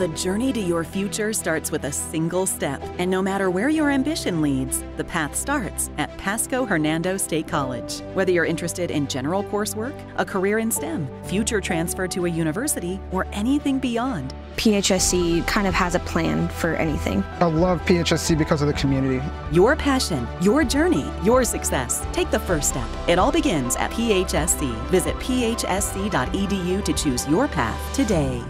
The journey to your future starts with a single step, and no matter where your ambition leads, the path starts at Pasco-Hernando State College. Whether you're interested in general coursework, a career in STEM, future transfer to a university, or anything beyond, PHSC kind of has a plan for anything. I love PHSC because of the community. Your passion, your journey, your success. Take the first step. It all begins at PHSC. Visit phsc.edu to choose your path today.